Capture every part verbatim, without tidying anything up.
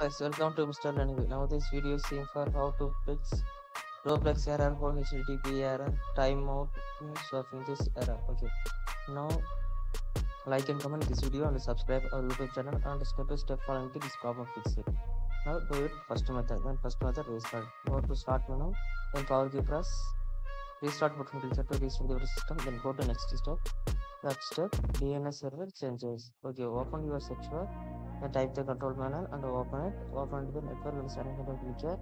Guys, welcome to Mister Learning. Now this video is for how to fix Roblox error for H T T P error timeout. Solving this error. Okay. Now like and comment this video and subscribe our YouTube channel and step by step following this problem fix it. Now do it first method. Then first method restart. Go to start menu. Then power key press. Restart button click to restart your system. Then go to next step. That step D N S server changes. Okay. Open your search bar. Then type the control panel and open it. Open it the network installation control feature.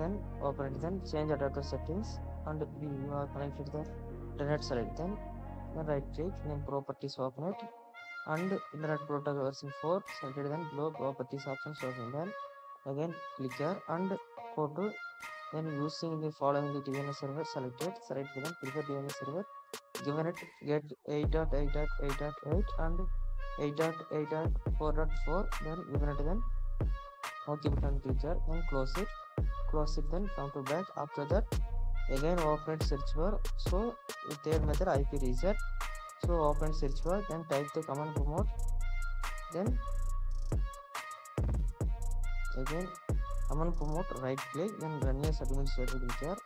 Then open it. Then change attacker settings and you are connected the internet select. Then, then right click. Then properties open it and internet protocol version four selected. Then below properties options open. Then again click here and go to. Then using the following the D N S server selected. Select then click the D N S server. Given it get eight dot eight dot eight dot eight and eight dot eight dot four dot four, then given it then OK button feature, then close it, close it then come to back. After that again open search bar, so with their method I P reset, so open search bar, then type the command promote, then again command promote, right click, then run as administrator feature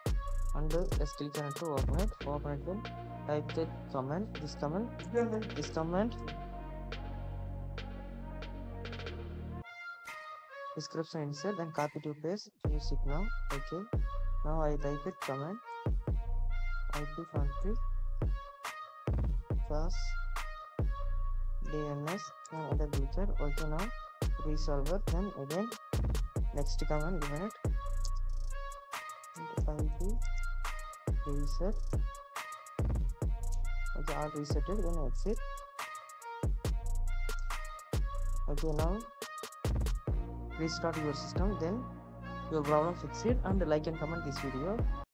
and let's click on to open it, open it then type the command, this command, this command. Description insert, then copy to paste, use it now. Okay, now I type it command ipconfig plus D N S, then other feature. Okay, now resolver, then again next command given it ip reset. Okay, I'll reset it, then exit. Okay, now restart your system, then your problem fixed, and like and comment this video.